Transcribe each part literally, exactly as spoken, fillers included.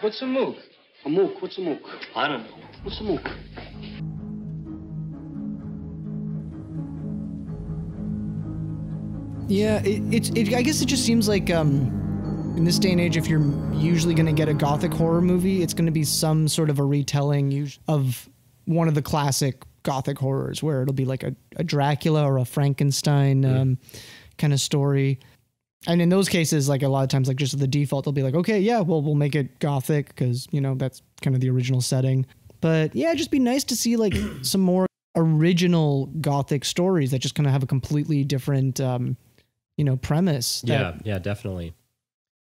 What's a mook? A mook. What's a mook? I don't know. What's a mook? Yeah, it's. It, it, I guess it just seems like um, in this day and age, if you're usually going to get a gothic horror movie, it's going to be some sort of a retelling of one of the classic gothic horrors, where it'll be like a, a Dracula or a Frankenstein um, mm. kind of story. And in those cases, like a lot of times, like just the default, they'll be like, okay, yeah, well, we'll make it gothic because, you know, that's kind of the original setting. But yeah, it'd just be nice to see like some more original gothic stories that just kind of have a completely different Um, you know, premise. Yeah, yeah, definitely.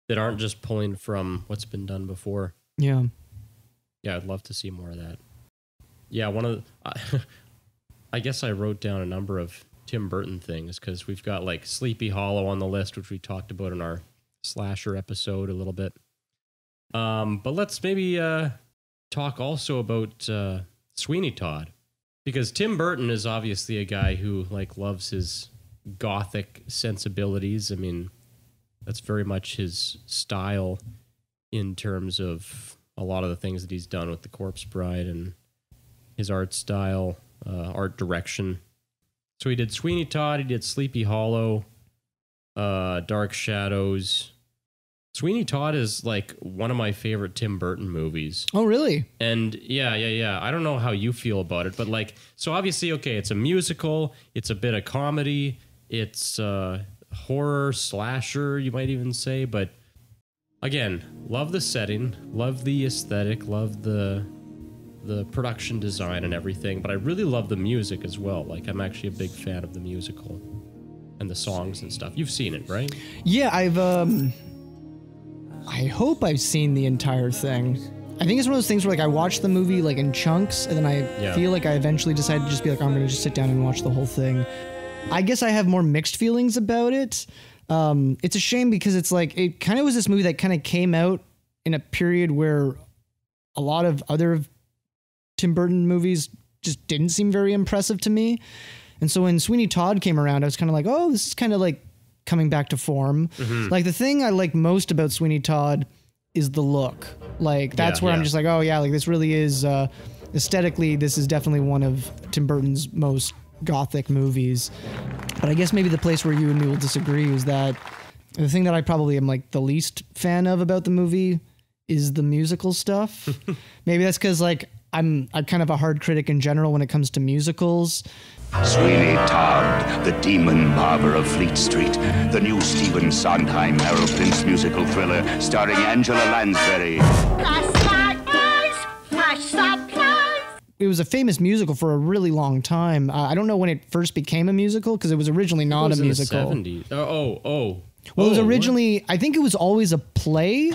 That aren't just pulling from what's been done before. Yeah. Yeah, I'd love to see more of that. Yeah, one of the, I, I guess I wrote down a number of Tim Burton things because we've got like Sleepy Hollow on the list, which we talked about in our slasher episode a little bit. Um, but let's maybe uh, talk also about uh, Sweeney Todd, because Tim Burton is obviously a guy who like loves his gothic sensibilities. I mean, that's very much his style in terms of a lot of the things that he's done with the Corpse Bride and his art style, uh, art direction. So he did Sweeney Todd, he did Sleepy Hollow, uh, Dark Shadows. Sweeney Todd is like one of my favorite Tim Burton movies. Oh, really? And yeah, yeah, yeah. I don't know how you feel about it, but like, so obviously, okay, it's a musical, it's a bit of comedy, it's uh, horror, slasher, you might even say. But again, love the setting, love the aesthetic, love the the production design and everything. But I really love the music as well. Like, I'm actually a big fan of the musical and the songs and stuff. You've seen it, right? Yeah, I've. Um, I hope I've seen the entire thing. I think it's one of those things where like I watched the movie like in chunks, and then I yeah. feel like I eventually decided to just be like, oh, I'm gonna just sit down and watch the whole thing. I guess I have more mixed feelings about it. Um, it's a shame because it's like, it kind of was this movie that kind of came out in a period where a lot of other Tim Burton movies just didn't seem very impressive to me. And so when Sweeney Todd came around, I was kind of like, oh, this is kind of like coming back to form. Mm-hmm. Like the thing I like most about Sweeney Todd is the look. Like that's yeah, where yeah. I'm just like, oh yeah, like this really is, uh, aesthetically, this is definitely one of Tim Burton's most gothic movies. But I guess maybe the place where you and me will disagree is that the thing that I probably am like the least fan of about the movie is the musical stuff. Maybe that's because like I'm I'm kind of a hard critic in general when it comes to musicals. Sweeney Todd, the Demon Barber of Fleet Street, the new Stephen Sondheim Harold Prince musical thriller starring Angela Lansbury. It was a famous musical for a really long time. Uh, I don't know when it first became a musical because it was originally not it was a in musical. The seventies. Oh, oh, oh. Well, it was originally, what? I think it was always a play,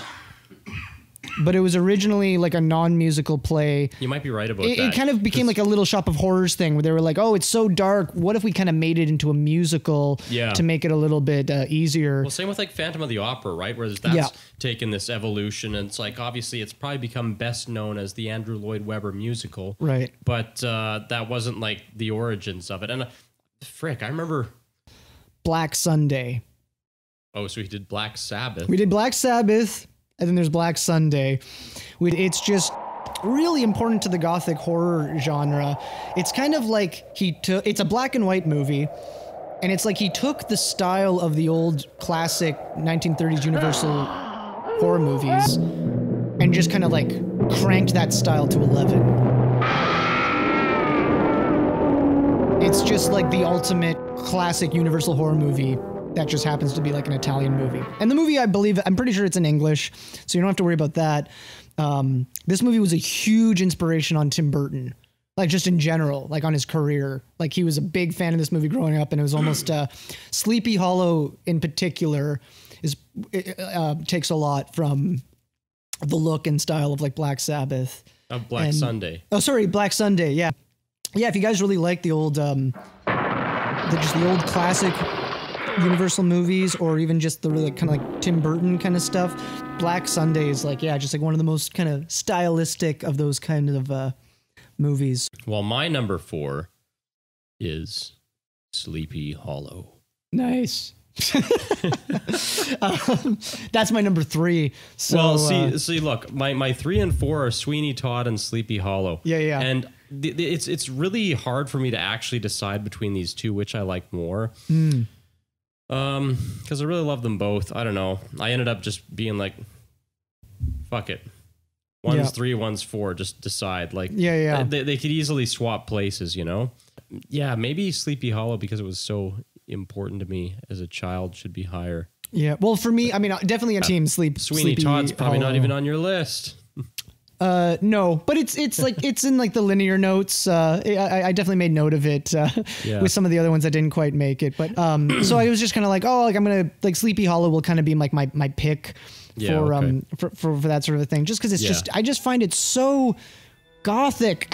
but it was originally like a non-musical play. You might be right about it, that. It kind of became like a Little Shop of Horrors thing where they were like, oh, it's so dark. What if we kind of made it into a musical yeah. to make it a little bit uh, easier? Well, same with like Phantom of the Opera, right? Where that's yeah. taken this evolution, and it's like, obviously it's probably become best known as the Andrew Lloyd Webber musical. Right. But uh, that wasn't like the origins of it. And uh, frick, I remember Black Sunday. Oh, so he did Black Sabbath. We did Black Sabbath. And then there's Black Sunday. It's just really important to the gothic horror genre. It's kind of like he took, it's a black and white movie, and it's like he took the style of the old classic nineteen thirties Universal horror movies and just kind of like cranked that style to eleven. It's just like the ultimate classic Universal horror movie that just happens to be like an Italian movie. And the movie, I believe, I'm pretty sure it's in English, so you don't have to worry about that. Um, this movie was a huge inspiration on Tim Burton, like just in general, like on his career. Like he was a big fan of this movie growing up, and it was almost uh, Sleepy Hollow in particular is uh, takes a lot from the look and style of like Black Sabbath. Of Black and, Sunday. Oh, sorry, Black Sunday, yeah. Yeah, if you guys really like the old, um, the, just the old classic Universal movies, or even just the really kind of like Tim Burton kind of stuff, Black Sunday is like, yeah, just like one of the most kind of stylistic of those kind of uh, movies. Well, my number four is Sleepy Hollow. Nice. um, that's my number three. So well, see, uh, see, look, my my three and four are Sweeney Todd and Sleepy Hollow. Yeah, yeah. And th th it's it's really hard for me to actually decide between these two which I like more. Mm. Um, because I really love them both. I don't know. I ended up just being like, fuck it. One's yep. three, one's four. Just decide. Like, yeah, yeah. They, they could easily swap places, you know. Yeah, maybe Sleepy Hollow because it was so important to me as a child should be higher. Yeah, well, for me, I mean, definitely a team sleep. Sweeney Todd's probably Hollow. Not even on your list. Uh, no, but it's it's like it's in like the linear notes. Uh, I, I definitely made note of it uh, yeah. with some of the other ones that didn't quite make it. But um, so I was just kind of like, oh, like I'm gonna like Sleepy Hollow will kind of be like my my pick yeah, for okay. um for, for for that sort of thing. Just because it's yeah. just I just find it so gothic.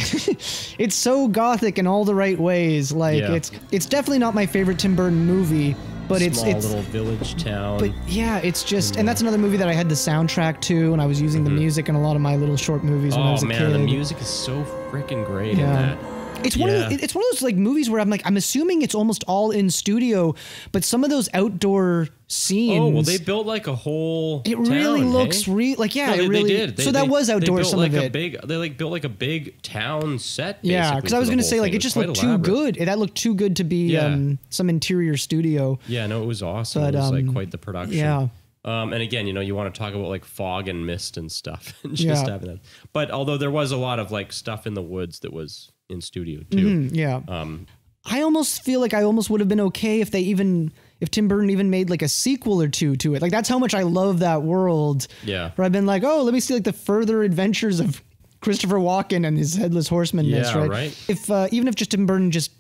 It's so gothic in all the right ways. Like yeah. it's it's definitely not my favorite Tim Burton movie, but Small it's it's little village town. But yeah, it's just yeah. and that's another movie that I had the soundtrack to, and I was using mm-hmm. the music in a lot of my little short movies. Oh, when I was a man, kid. The music is so freaking great yeah. in that. It's one yeah. of the, it's one of those like movies where I'm like I'm assuming it's almost all in studio, but some of those outdoor scenes. Oh well, they built like a whole. It really town, looks hey? real like yeah, no, they, it really. They did. They, so that they, was outdoor. They built some like of it. A big, they like built like a big town set. Yeah, because I was gonna say like it just looked elaborate. too good. It, that looked too good to be yeah. um, some interior studio. Yeah, no, it was awesome. But, um, it was like quite the production. Yeah. Um, and again, you know, you want to talk about like fog and mist and stuff, and just yeah. having that. But although there was a lot of like stuff in the woods that was in studio too. Mm-hmm, yeah. Um, I almost feel like I almost would have been okay if they even, if Tim Burton even made like a sequel or two to it. Like that's how much I love that world. Yeah. Where I've been like, oh, let me see like the further adventures of Christopher Walken and his headless horsemanness. Yeah, right? right. If, uh, even if just Tim Burton just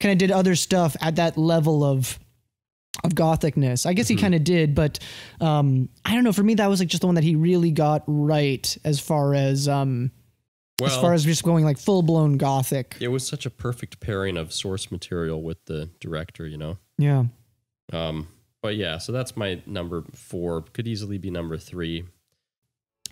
kind of did other stuff at that level of, of gothicness. I guess mm-hmm. he kind of did, but um, I don't know. For me, that was like just the one that he really got right as far as, um, well, as far as just going like full blown gothic. It was such a perfect pairing of source material with the director, you know? Yeah. Um, but yeah, so that's my number four. Could easily be number three.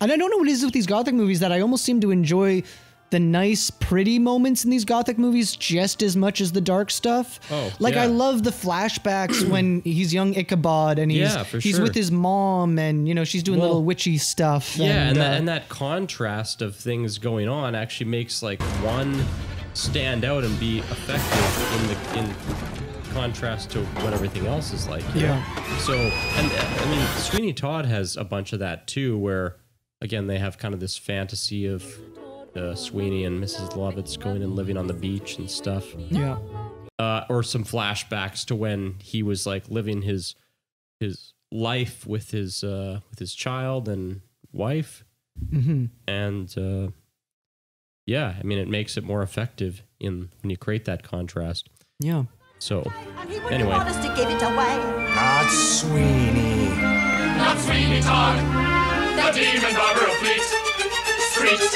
And I don't know what it is with these gothic movies that I almost seem to enjoy the nice, pretty moments in these gothic movies just as much as the dark stuff. Oh, like yeah. I love the flashbacks when he's young Ichabod and he's yeah, for he's sure. with his mom and you know she's doing well, little witchy stuff. Yeah, and, and, uh, that, and that contrast of things going on actually makes like one stand out and be effective in the in contrast to what everything else is like. Yeah. Know? So and I mean Sweeney Todd has a bunch of that too, where again they have kind of this fantasy of Uh, Sweeney and Missus Lovett's going and living on the beach and stuff. Yeah. Uh, or some flashbacks to when he was like living his his life with his uh, with his child and wife. Mm-hmm. And uh, yeah, I mean, it makes it more effective in when you create that contrast. Yeah. So and he anyway, want us to give it away. Not Sweeney, not Sweeney Todd, the Demon Barber of Fleet Street.